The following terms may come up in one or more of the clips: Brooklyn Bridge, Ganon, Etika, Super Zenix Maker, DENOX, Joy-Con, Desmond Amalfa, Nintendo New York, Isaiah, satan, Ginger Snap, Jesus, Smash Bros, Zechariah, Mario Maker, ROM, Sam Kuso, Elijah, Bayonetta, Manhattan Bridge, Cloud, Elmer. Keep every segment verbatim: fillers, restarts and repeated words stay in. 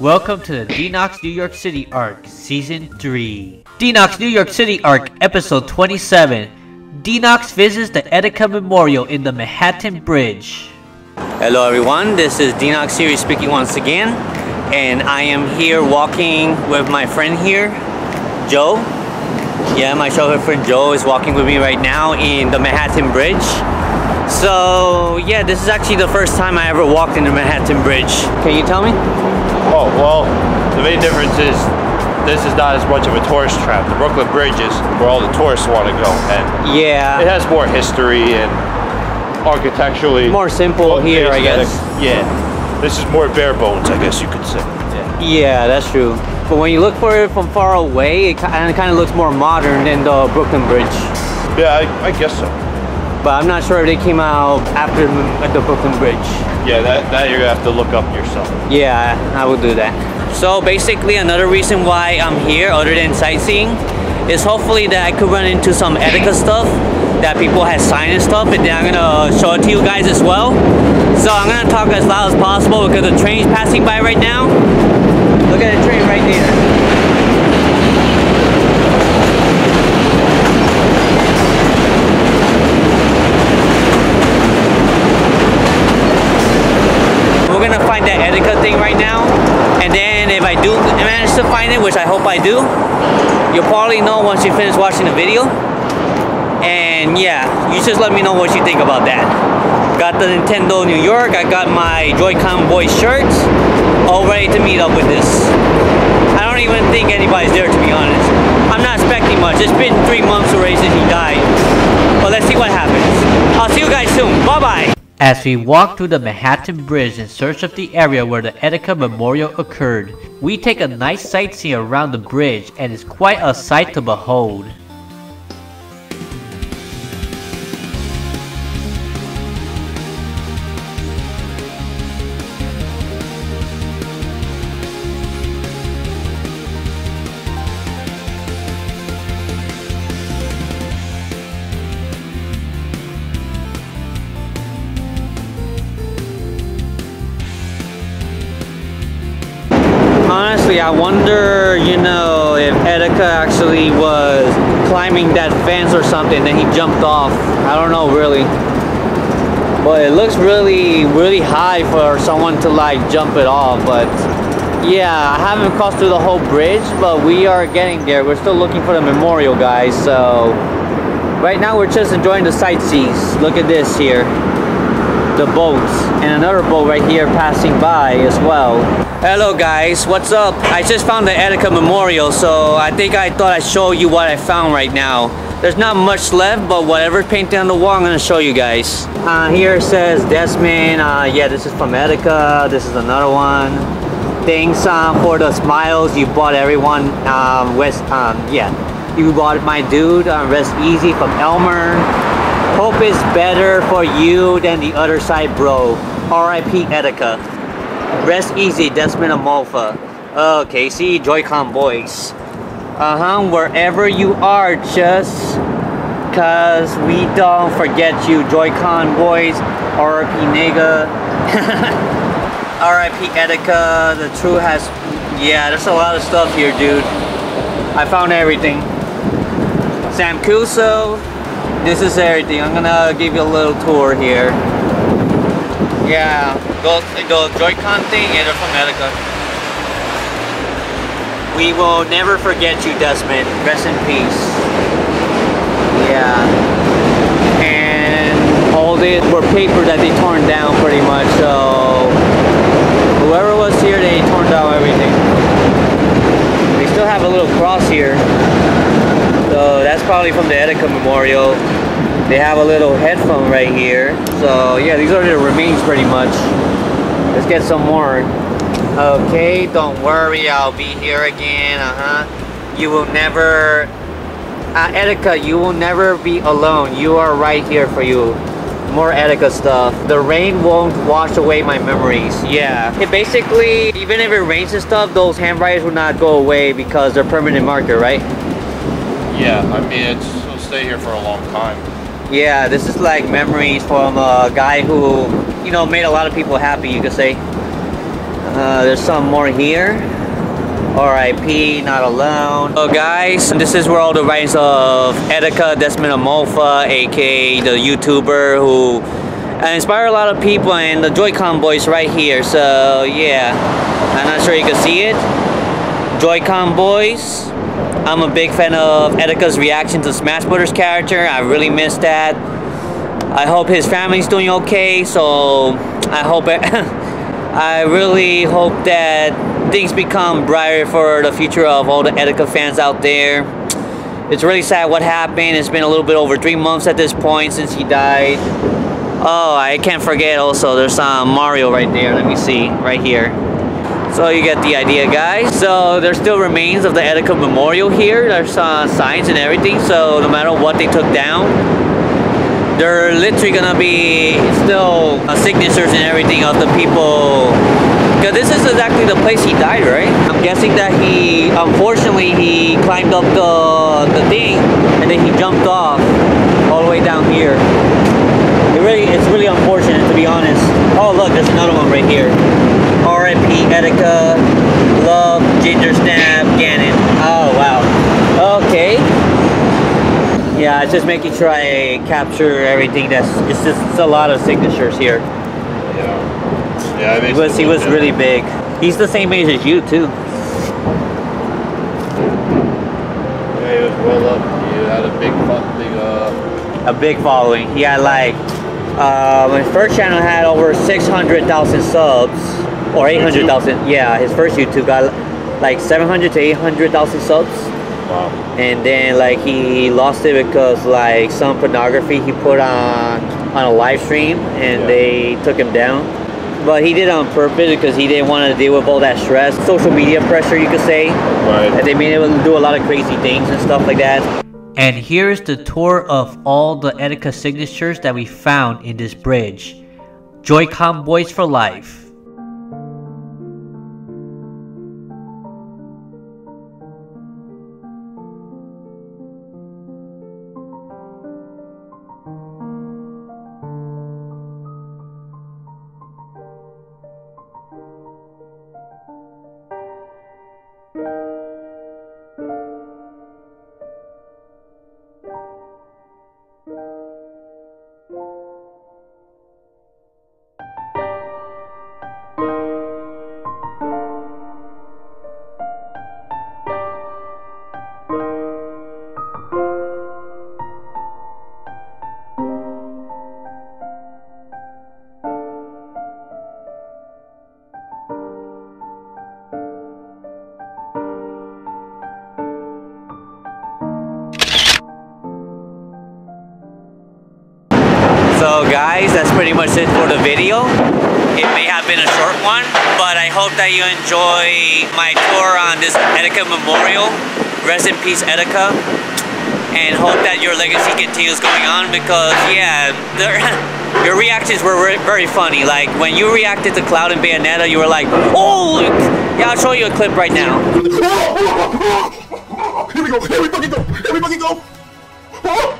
Welcome to the D N O X New York City Arc Season three. D N O X New York City Arc Episode twenty-seven. D N O X visits the Etika Memorial in the Manhattan Bridge. Hello everyone, this is D N O X Siri speaking once again. And I am here walking with my friend here, Joe. Yeah, my childhood friend Joe is walking with me right now in the Manhattan Bridge. So yeah, this is actually the first time I ever walked in the Manhattan Bridge. Can you tell me? Oh, well, the main difference is this is not as much of a tourist trap. The Brooklyn Bridge is where all the tourists want to go, and yeah, it has more history and architecturally more simple oh, here, I guess. Yeah, this is more bare bones, I guess you could say. Yeah, yeah, that's true. But when you look for it from far away, it kind of looks more modern than the Brooklyn Bridge. Yeah, I, I guess so. But I'm not sure if they came out after the Brooklyn Bridge. Yeah, that, that you're gonna have to look up yourself. Yeah, I will do that. So basically another reason why I'm here, other than sightseeing, is hopefully that I could run into some Etika stuff that people have signed and stuff, and then I'm gonna show it to you guys as well. So I'm gonna talk as loud as possible because the train's passing by right now. Look at the train right there. We're gonna find that Etika thing right now, and then if I do manage to find it, which I hope I do, you'll probably know once you finish watching the video. And yeah, you just let me know what you think about that. Got the Nintendo New York, I got my Joy-Con boy shirts. All ready to meet up with this. I don't even think anybody's there, to be honest. I'm not expecting much. It's been three months already since he died. But let's see what happens. I'll see you guys soon. Bye-bye. As we walk through the Manhattan Bridge in search of the area where the Etika Memorial occurred, we take a nice sightseeing around the bridge, and it's quite a sight to behold. Honestly, I wonder, you know, if Etika actually was climbing that fence or something, then he jumped off. I don't know, really. But it looks really, really high for someone to, like, jump it off. But, yeah, I haven't crossed through the whole bridge, but we are getting there. We're still looking for the memorial, guys. So, right now we're just enjoying the sightsees. Look at this here. The boats, and another boat right here passing by as well. Hello guys, what's up? I just found the Etika Memorial, so I think I thought I'd show you what I found right now. There's not much left, but whatever's painted on the wall, I'm gonna show you guys. Uh, here it says Desmond, uh, yeah, this is from Etika, this is another one. Thanks um, for the smiles you bought everyone, um, West, um, yeah. You bought my dude, uh, Rest Easy from Elmer. Hope is better for you than the other side, bro. R I P Etika. Rest easy, Desmond Amalfa. Okay, see, Joy-Con boys. Uh-huh, wherever you are, just cause we don't forget you, Joy-Con boys. R I P nigga. R I P Etika, the true has... Yeah, there's a lot of stuff here, dude. I found everything. Sam Kuso. This is everything. I'm gonna give you a little tour here. Yeah, go, go Joy-Con thing, yeah, they're from Etika. We will never forget you, Desmond. Rest in peace. Yeah. And all these were paper that they torn down pretty much, so whoever was here, they torn down everything. We still have a little cross here. So that's probably from the Etika Memorial. They have a little headphone right here. So yeah, these are the remains pretty much. Let's get some more. Okay, don't worry, I'll be here again. Uh-huh. You will never... Uh, Etika, you will never be alone. You are right here for you. More Etika stuff. The rain won't wash away my memories. Yeah. It basically, even if it rains and stuff, those handwritings will not go away because they're permanent marker, right? Yeah, I mean, it's, it'll stay here for a long time. Yeah, this is like memories from a guy who, you know, made a lot of people happy, you could say. Uh, there's some more here. R I P, not alone. So guys, this is where all the writings of Etika, Desmond Amalfa, aka the YouTuber who inspired a lot of people, and the Joy-Con boys right here. So yeah, I'm not sure you can see it. Joy-Con boys. I'm a big fan of Etika's reaction to Smash Bros character. I really miss that. I hope his family's doing okay. So I hope it I really hope that things become brighter for the future of all the Etika fans out there. It's really sad what happened. It's been a little bit over three months at this point since he died. Oh, I can't forget also there's um, Mario right there. Let me see, right here. So you get the idea, guys. So there still remains of the Etika memorial here. There's uh, signs and everything, so no matter what they took down, they're literally gonna be still uh, signatures and everything of the people. Cause this is exactly the place he died, right? I'm guessing that he, unfortunately, he climbed up the, the thing and then he jumped off all the way down here. It really, it's really unfortunate, to be honest. Oh look, there's another one right here. R I P Etika, love, Ginger Snap, Ganon. Oh wow. Okay. Yeah, just making sure I capture everything. That's it's just it's a lot of signatures here. Yeah, yeah. I mean, he was, he was really big. He's the same age as you too. Yeah, he was well up. He had a big, big, uh, a big following. He had like, uh, his first channel had over six hundred thousand subs, or eight hundred thousand. Yeah, his first YouTube got like seven hundred to eight hundred thousand subs. Wow. And then like he lost it because like some pornography he put on on a live stream, and yeah, they took him down. But he did it on purpose because he didn't want to deal with all that stress, social media pressure, you could say. Right. And they made him do a lot of crazy things and stuff like that. And here's the tour of all the Etika signatures that we found in this bridge. Joy-Con boys for life. So guys, that's pretty much it for the video. It may have been a short one, but I hope that you enjoy my tour on this Etika memorial. Rest in peace, Etika. And hope that your legacy continues going on, because yeah, your reactions were very funny. Like when you reacted to Cloud and Bayonetta, you were like, oh! Yeah, I'll show you a clip right now. Here we go, here we fucking go, here we fucking go! Huh?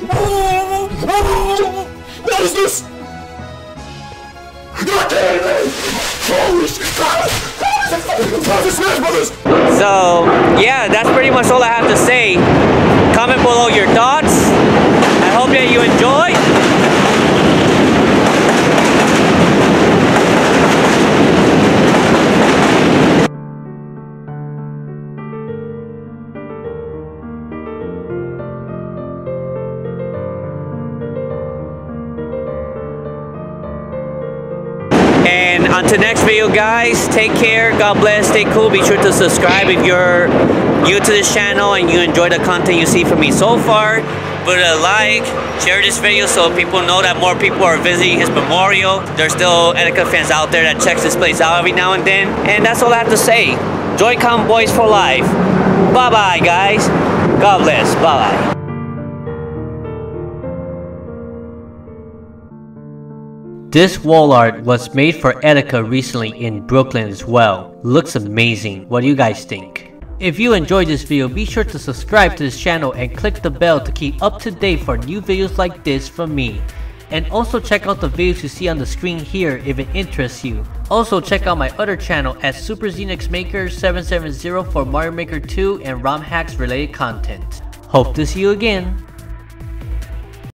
What? What is this? So yeah, that's pretty much all I have to say. Comment below your thoughts. I hope that you enjoyed. And until next video, guys, take care, God bless, stay cool, be sure to subscribe if you're new to this channel and you enjoy the content you see from me so far. Put a like, share this video so people know that more people are visiting his memorial. There's still Etika fans out there that checks this place out every now and then. And that's all I have to say. Joy-Con boys for life. Bye-bye, guys. God bless. Bye-bye. This wall art was made for Etika recently in Brooklyn as well. Looks amazing. What do you guys think? If you enjoyed this video, be sure to subscribe to this channel and click the bell to keep up to date for new videos like this from me. And also check out the videos you see on the screen here if it interests you. Also check out my other channel at Super Zenix Maker seven seven zero for Mario Maker two and ROM hacks related content. Hope to see you again!